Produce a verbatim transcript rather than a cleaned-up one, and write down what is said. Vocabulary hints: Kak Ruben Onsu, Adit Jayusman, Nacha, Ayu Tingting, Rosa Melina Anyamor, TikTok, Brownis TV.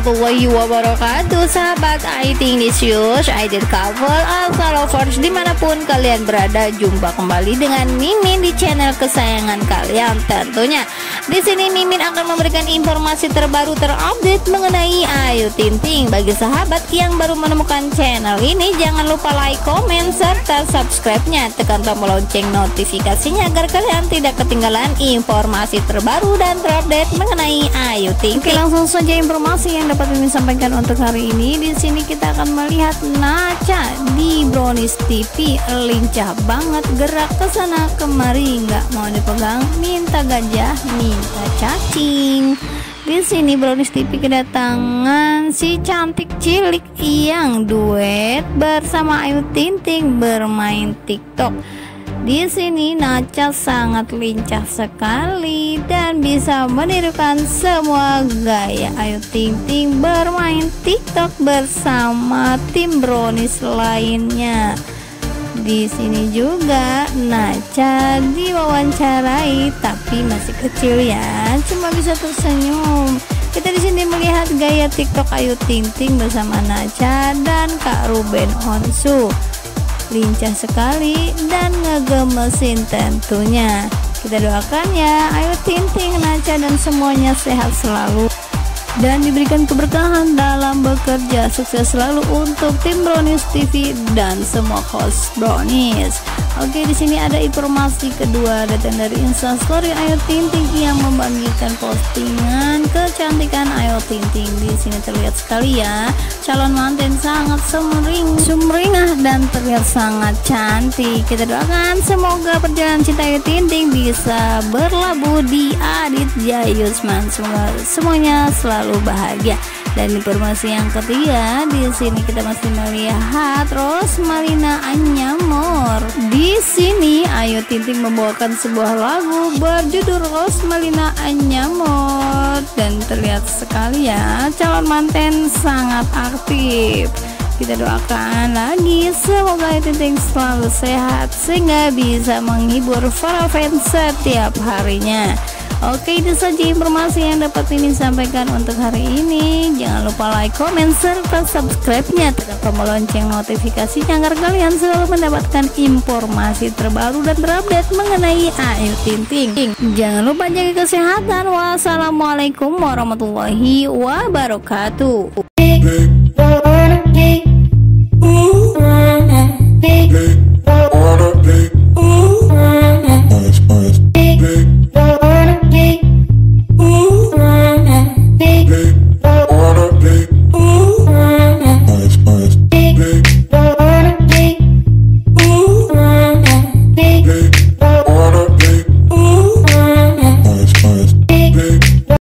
warahmatullahi wabarakatuh. Sahabat Ayu Tingting News, Idol Couple, Alpha Lovers, dimanapun kalian berada, jumpa kembali dengan Mimin di channel kesayangan kalian tentunya. Di sini Mimin akan memberikan informasi terbaru terupdate mengenai Ayu Tingting. Bagi sahabat yang baru menemukan channel ini, jangan lupa like, komen, serta subscribe-nya. Tekan tombol lonceng notifikasinya agar kalian tidak ketinggalan informasi terbaru dan terupdate mengenai Ayu Tingting. Oke, langsung saja informasi yang dapat Mimin sampaikan untuk hari ini. Di sini kita akan melihat Nacha di Brownis T V lincah banget, gerak ke sana kemari, nggak mau dipegang, minta gajah, nih cacing. Di sini Brownis T V kedatangan si cantik cilik yang duet bersama Ayu Tingting bermain TikTok. Di sini Nacha sangat lincah sekali dan bisa menirukan semua gaya Ayu Tingting bermain TikTok bersama tim Brownies lainnya. Di sini juga Nacha diwawancarai, tapi masih kecil ya, cuma bisa tersenyum. Kita di sini melihat gaya TikTok Ayu Tingting bersama Nacha dan Kak Ruben Onsu. Lincah sekali dan ngegemesin tentunya. Kita doakan ya Ayu Tingting, Nacha, dan semuanya sehat selalu dan diberikan keberkahan dalam bekerja. Sukses selalu untuk tim Brownies T V dan semua host Brownies. Oke, di sini ada informasi kedua datang dari Instastory Ayu Tingting yang membagikan postingan kecantikan Ayu Tingting. Di sini terlihat sekali ya, calon manten sangat sumring, sumringah dan terlihat sangat cantik. Kita doakan semoga perjalanan cinta Ayu Tingting bisa berlabuh di Adit Jayusman. Semoga semuanya selalu selalu bahagia. Dan informasi yang ketiga, di sini kita masih melihat Rosa Melina Anyamor. Di sini Ayu Tingting membawakan sebuah lagu berjudul Rosa Melina Anyamor dan terlihat sekali ya, calon manten sangat aktif. Kita doakan lagi semoga Ayu Tingting selalu sehat sehingga bisa menghibur para fans setiap harinya. Oke, itu saja informasi yang dapat Mimin sampaikan untuk hari ini. Jangan lupa like, comment, serta subscribe-nya. Tekan tombol lonceng notifikasinya agar kalian selalu mendapatkan informasi terbaru dan terupdate mengenai Ayu Tingting. Jangan lupa jaga kesehatan. Wassalamualaikum warahmatullahi wabarakatuh.